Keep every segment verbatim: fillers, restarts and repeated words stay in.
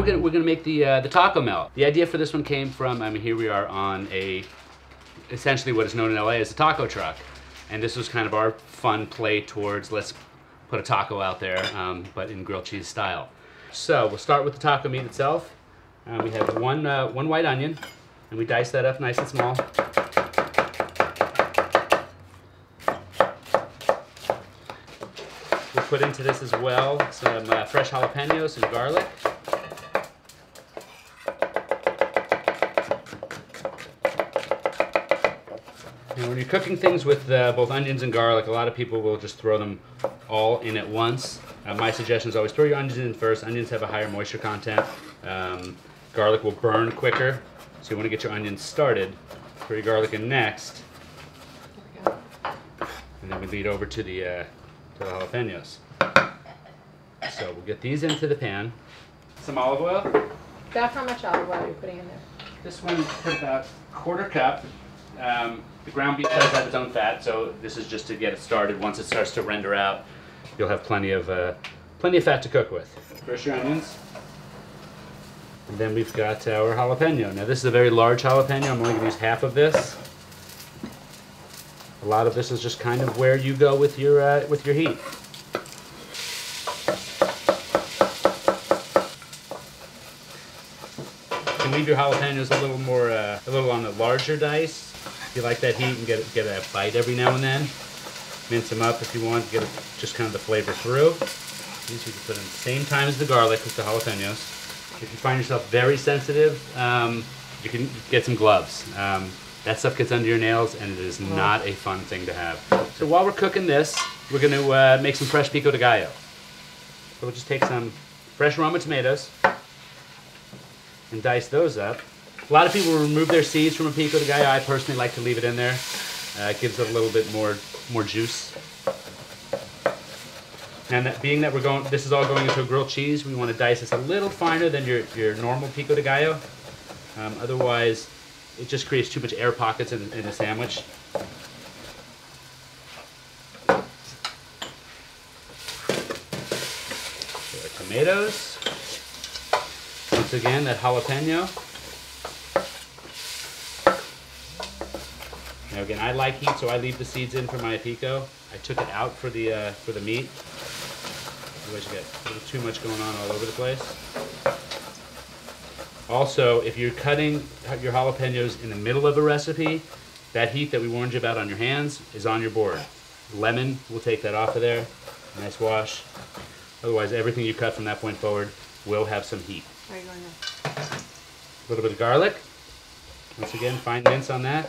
we're gonna we're gonna make the uh, the taco melt. The idea for this one came from, I mean, here we are on a essentially what is known in L A as a taco truck, and this was kind of our fun play towards let's put a taco out there, um, but in grilled cheese style. So we'll start with the taco meat itself. Uh, we have one uh, one white onion, and we dice that up nice and small. We'll put into this as well some uh, fresh jalapenos and garlic. And when you're cooking things with uh, both onions and garlic, a lot of people will just throw them all in at once. Uh, my suggestion is always throw your onions in first. Onions have a higher moisture content. Um, garlic will burn quicker, so you want to get your onions started. Throw your garlic in next. There we go. And then we lead over to the, uh, to the jalapenos. So we'll get these into the pan. Some olive oil. About how much olive oil are you putting in there? This one put about a quarter cup. Um, the ground beef does have its own fat, so this is just to get it started. Once it starts to render out, you'll have plenty of uh, plenty of fat to cook with. First your onions, and then we've got our jalapeno. Now this is a very large jalapeno. I'm only going to use half of this. A lot of this is just kind of where you go with your uh, with your heat. You can leave your jalapenos a little more uh, a little on the larger dice. If you like that heat, and get it, get a bite every now and then. Mince them up if you want, get it, just kind of the flavor through. These you can put in the same time as the garlic with the jalapenos. If you find yourself very sensitive, um, you can get some gloves. Um, that stuff gets under your nails, and it is not a fun thing to have. So while we're cooking this, we're going to uh, make some fresh pico de gallo. So we'll just take some fresh Roma tomatoes and dice those up. A lot of people remove their seeds from a pico de gallo. I personally like to leave it in there. Uh, it gives it a little bit more more juice. And that, being that we're going, this is all going into a grilled cheese, we want to dice this a little finer than your, your normal pico de gallo. Um, otherwise, it just creates too much air pockets in, in the sandwich. There are tomatoes. Once again, that jalapeno. Now again, I like heat, so I leave the seeds in for my pico. I took it out for the uh, for the meat. Otherwise, you get a little too much going on all over the place. Also, if you're cutting your jalapenos in the middle of a recipe, that heat that we warned you about on your hands is on your board. Lemon will take that off of there. Nice wash. Otherwise, everything you cut from that point forward will have some heat. Are you going there? A little bit of garlic. Once again, fine mince on that.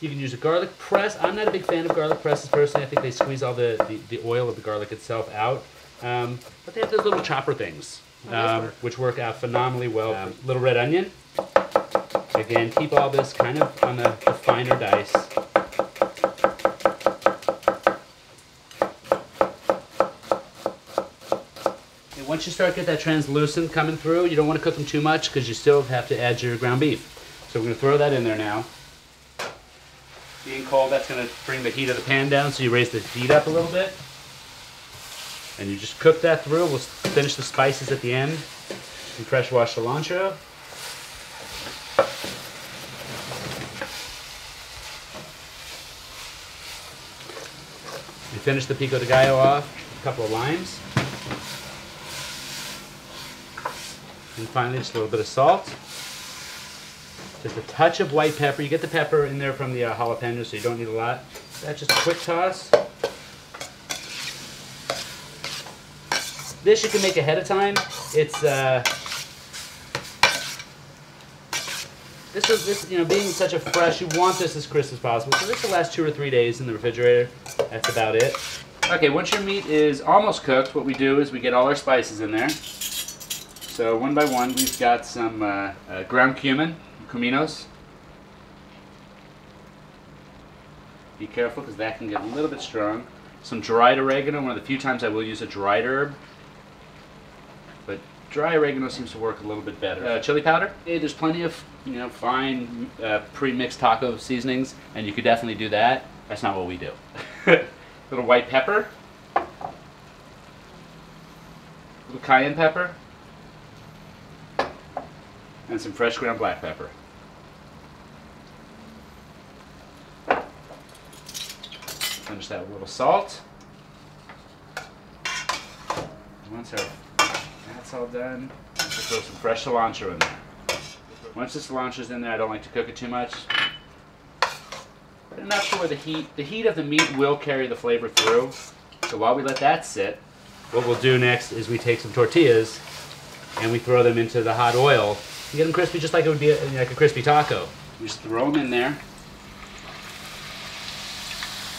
You can use a garlic press. I'm not a big fan of garlic presses personally. I think they squeeze all the, the, the oil of the garlic itself out. Um, but they have those little chopper things, um, work. which work out phenomenally well. Um, little red onion. Again, keep all this kind of on the, the finer dice. And once you start to get that translucent coming through, you don't want to cook them too much because you still have to add your ground beef. So we're going to throw that in there now. Being cold, that's going to bring the heat of the pan down, so you raise the heat up a little bit. And you just cook that through. We'll finish the spices at the end. Some fresh washed cilantro. We finish the pico de gallo off, a couple of limes. And finally, just a little bit of salt. Just a touch of white pepper. You get the pepper in there from the uh, jalapeno, so you don't need a lot. That's just a quick toss. This you can make ahead of time. It's uh, this is this you know being such a fresh. You want this as crisp as possible. So this will last two or three days in the refrigerator. That's about it. Okay, once your meat is almost cooked, what we do is we get all our spices in there. So one by one, we've got some uh, uh, ground cumin. Cuminos. Be careful because that can get a little bit strong. Some dried oregano, one of the few times I will use a dried herb. But dry oregano seems to work a little bit better. Uh, chili powder. Hey, there's plenty of you know fine uh, pre-mixed taco seasonings, and you could definitely do that. That's not what we do. Little white pepper. a little cayenne pepper, and some fresh ground black pepper. Finish that with a little salt. Once that's all done, I'll just throw some fresh cilantro in there. Once the cilantro's in there, I don't like to cook it too much. But enough to where the heat, the heat of the meat will carry the flavor through. So while we let that sit, what we'll do next is we take some tortillas and we throw them into the hot oil. You get them crispy just like it would be a, like a crispy taco. You just throw them in there.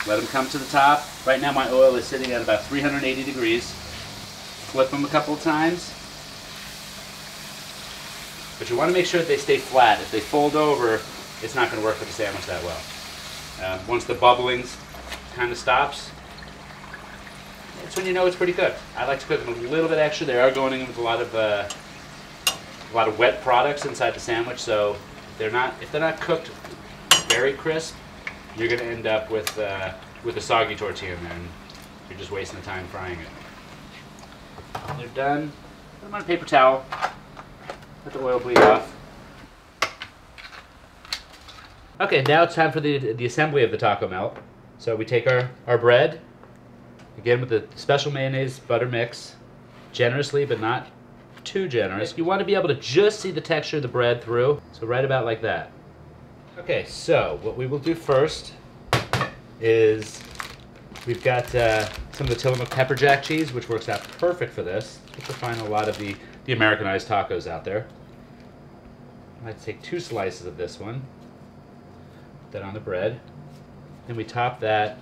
Let them come to the top. Right now my oil is sitting at about three hundred eighty degrees. Flip them a couple of times. But you want to make sure that they stay flat. If they fold over, it's not going to work with the sandwich that well. Uh, once the bubbling kind of stops, that's when you know it's pretty good. I like to cook them a little bit extra. They are going in with a lot of uh, a lot of wet products inside the sandwich, so if they're not if they're not cooked very crisp, you're going to end up with uh, with a soggy tortilla in there, and you're just wasting the time frying it. They're done. Put them on a paper towel. Let the oil bleed off. Okay, now it's time for the, the assembly of the taco melt. So we take our, our bread, again with the special mayonnaise butter mix, generously but not too generous. You want to be able to just see the texture of the bread through, so right about like that. Okay, so what we will do first is we've got uh, some of the Tillamook Pepper Jack cheese, which works out perfect for this. You can find a lot of the, the Americanized tacos out there. Let's take two slices of this one. That on the bread. Then we top that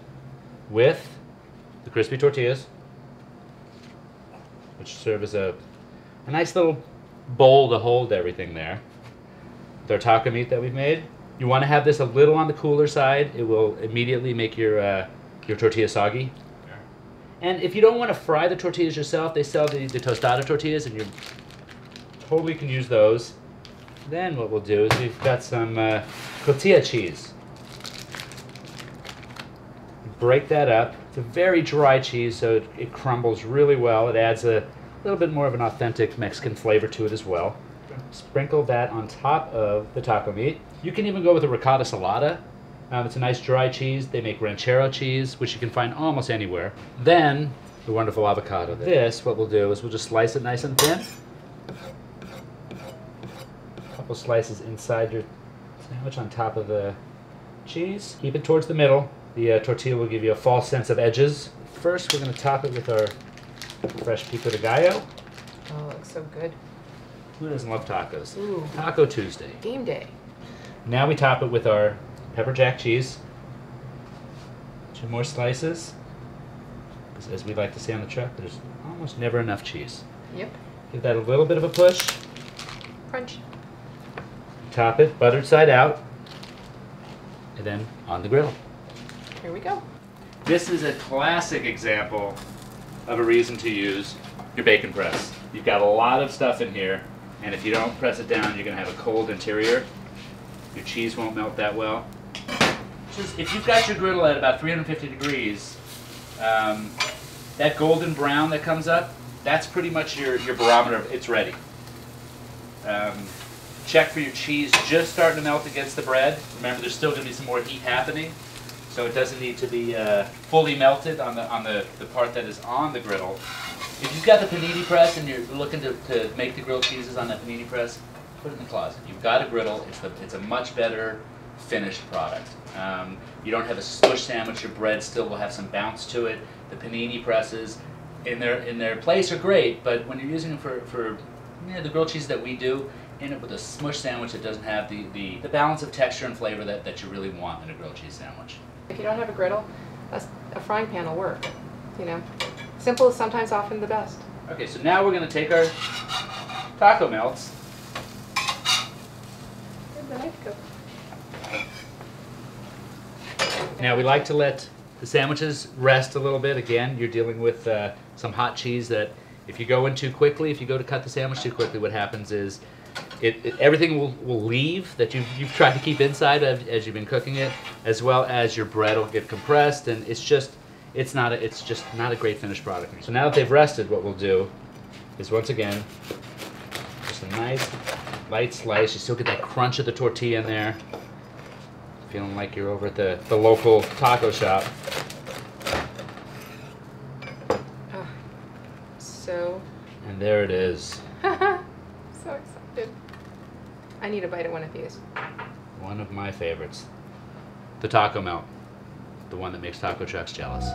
with the crispy tortillas, which serve as a, a nice little bowl to hold everything there. With our taco meat that we've made. You want to have this a little on the cooler side. It will immediately make your, uh, your tortilla soggy. Yeah. And if you don't want to fry the tortillas yourself, they sell the, the tostada tortillas, and you totally can use those. Then what we'll do is we've got some uh, Cotija cheese. Break that up. It's a very dry cheese, so it, it crumbles really well. It adds a little bit more of an authentic Mexican flavor to it as well. Sprinkle that on top of the taco meat. You can even go with a ricotta salata. Um, it's a nice dry cheese. They make ranchero cheese, which you can find almost anywhere. Then the wonderful avocado. This, what we'll do is we'll just slice it nice and thin. Slices inside your sandwich on top of the cheese. Keep it towards the middle. The uh, tortilla will give you a false sense of edges. First, we're going to top it with our fresh pico de gallo. Oh, it looks so good. Who doesn't love tacos? Ooh. Taco Tuesday. Game day. Now we top it with our pepper jack cheese. Two more slices. As we like to say on the truck, there's almost never enough cheese. Yep. Give that a little bit of a push. Crunch. Top it, buttered side out, and then on the griddle. Here we go. This is a classic example of a reason to use your bacon press. You've got a lot of stuff in here, and if you don't press it down, you're going to have a cold interior. Your cheese won't melt that well. Just, if you've got your griddle at about three hundred fifty degrees, um, that golden brown that comes up, that's pretty much your, your barometer of it's ready. Um, Check for your cheese just starting to melt against the bread. Remember, there's still going to be some more heat happening, so it doesn't need to be uh, fully melted on the on the, the part that is on the griddle. If you've got the panini press and you're looking to, to make the grilled cheeses on that panini press, put it in the closet. You've got a griddle. It's the, it's a much better finished product. Um, you don't have a smush sandwich. Your bread still will have some bounce to it. The panini presses in their in their place are great, but when you're using them for for you know, the grilled cheese that we do. In it with a smush sandwich that doesn't have the, the, the balance of texture and flavor that, that you really want in a grilled cheese sandwich. If you don't have a griddle, a, a frying pan will work. You know, simple is sometimes often the best. Okay, so now we're going to take our taco melts. Where'd the knife go? Now we like to let the sandwiches rest a little bit. Again, you're dealing with uh, some hot cheese that if you go in too quickly, if you go to cut the sandwich too quickly, what happens is It, it, everything will, will leave that you've, you've tried to keep inside as, as you've been cooking it, as well as your bread will get compressed, and it's just it's not a, it's just not a great finished product. So now that they've rested, what we'll do is once again just a nice light slice. You still get that crunch of the tortilla in there. Feeling like you're over at the, the local taco shop. Oh, so. And there it is. So excited. I need a bite of one of these. One of my favorites. The taco melt. The one that makes taco trucks jealous.